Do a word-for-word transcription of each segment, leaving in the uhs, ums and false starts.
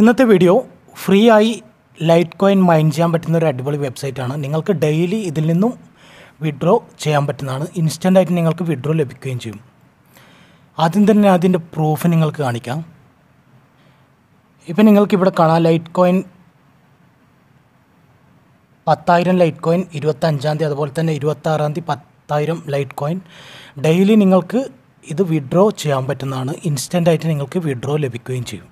ഇന്നത്തെ video free ആയി Litecoin mine ചെയ്യാൻ പറ്റുന്ന ഒരു അടിപൊളി വെബ്സൈറ്റ് ആണ്. നിങ്ങൾക്ക് ഡെയിലി ഇതിൽ നിന്നും വിഡ്രോ ചെയ്യാൻ പറ്റുന്നതാണ്. ഇൻസ്റ്റൻ്റ് ആയിട്ട് നിങ്ങൾക്ക് വിഡ്രോ ലഭിക്കുകയും ചെയ്യും. ആദ്യം തന്നെ അതിൻ്റെ പ്രൂഫ് നിങ്ങൾക്ക് കാണിക്കാം. ഇപ്പം നിങ്ങൾക്കിവിടെ കാണാം, ലൈറ്റ് കോയിൻ പത്തായിരം ലൈറ്റ് കോയിൻ ഇരുപത്തഞ്ചാം തീയതി, അതുപോലെ തന്നെ ഇരുപത്താറാം തീയതി പത്തായിരം ലൈറ്റ് കോയിൻ ഡെയിലി നിങ്ങൾക്ക് ഇത് വിഡ്രോ ചെയ്യാൻ പറ്റുന്നതാണ്. ഇൻസ്റ്റൻ്റ് ആയിട്ട് നിങ്ങൾക്ക് വിഡ്രോ ലഭിക്കുകയും ചെയ്യും.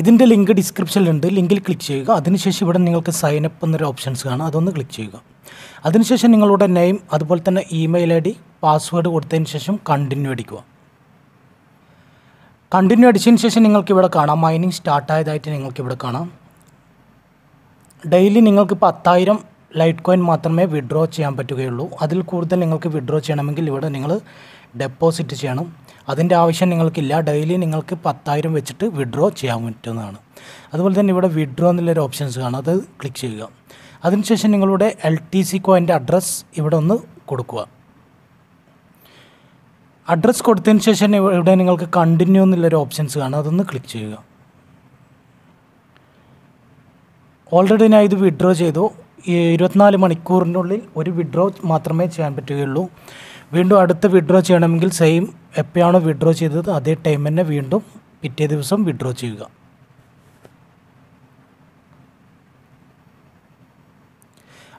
ഇതിൻ്റെ ലിങ്ക് ഡിസ്ക്രിപ്ഷനിലുണ്ട്, ലിങ്കിൽ ക്ലിക്ക് ചെയ്യുക. അതിനുശേഷം ഇവിടെ നിങ്ങൾക്ക് സൈൻ അപ്പ് എന്നൊരു ഓപ്ഷൻസ് കാണാം, അതൊന്ന് ക്ലിക്ക് ചെയ്യുക. അതിനുശേഷം നിങ്ങളുടെ നെയിം, അതുപോലെ തന്നെ ഇമെയിൽ ഐ ഡി, പാസ്വേഡ് കൊടുത്തതിന് ശേഷം കണ്ടിന്യൂ അടിക്കുക. കണ്ടിന്യൂ അടിച്ചതിന് ശേഷം നിങ്ങൾക്കിവിടെ കാണാം മൈനിങ് സ്റ്റാർട്ടായതായിട്ട് നിങ്ങൾക്കിവിടെ കാണാം. ഡെയിലി നിങ്ങൾക്ക് പത്തായിരം ലൈറ്റ് കോയിൻ മാത്രമേ വിഡ്രോ ചെയ്യാൻ പറ്റുകയുള്ളൂ. അതിൽ കൂടുതൽ നിങ്ങൾക്ക് വിഡ്രോ ചെയ്യണമെങ്കിൽ ഇവിടെ നിങ്ങൾ ഡെപ്പോസിറ്റ് ചെയ്യണം. അതിൻ്റെ ആവശ്യം നിങ്ങൾക്കില്ല. ഡെയിലി നിങ്ങൾക്ക് പത്തായിരം വെച്ചിട്ട് വിഡ്രോ ചെയ്യാൻ പറ്റുന്നതാണ്. അതുപോലെ തന്നെ ഇവിടെ വിഡ്രോ എന്നുള്ളൊരു ഓപ്ഷൻസ് കാണാം, അത് ക്ലിക്ക് ചെയ്യുക. അതിനുശേഷം നിങ്ങളുടെ എൽ ടി സി കോയിൻ്റെ അഡ്രസ്സ് ഇവിടെ ഒന്ന് കൊടുക്കുക. അഡ്രസ്സ് കൊടുത്തതിന് ശേഷം ഇവിടെ നിങ്ങൾക്ക് കണ്ടിന്യൂ എന്നുള്ളൊരു ഓപ്ഷൻസ് കാണാം, അതൊന്ന് ക്ലിക്ക് ചെയ്യുക. ഓൾറെഡി ഞാൻ ഇത് വിഡ്രോ ചെയ്തു. ഇരുപത്തിനാല് മണിക്കൂറിനുള്ളിൽ ഒരു വിഡ്രോ മാത്രമേ ചെയ്യാൻ പറ്റുകയുള്ളൂ. വീണ്ടും അടുത്ത വിഡ്രോ ചെയ്യണമെങ്കിൽ സെയിം എപ്പോഴാണോ വിഡ്രോ ചെയ്തത് അതേ ടൈം തന്നെ വീണ്ടും പിറ്റേ ദിവസം വിഡ്രോ ചെയ്യുക.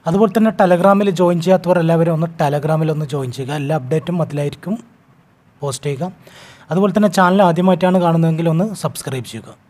അതുപോലെ തന്നെ ടെലഗ്രാമിൽ ജോയിൻ ചെയ്യാത്തവരെല്ലാവരും ഒന്ന് ടെലഗ്രാമിലൊന്ന് ജോയിൻ ചെയ്യുക. എല്ലാ അപ്ഡേറ്റും അതിലായിരിക്കും പോസ്റ്റ് ചെയ്യുക. അതുപോലെ തന്നെ ചാനൽ ആദ്യമായിട്ടാണ് കാണുന്നതെങ്കിൽ ഒന്ന് സബ്സ്ക്രൈബ് ചെയ്യുക.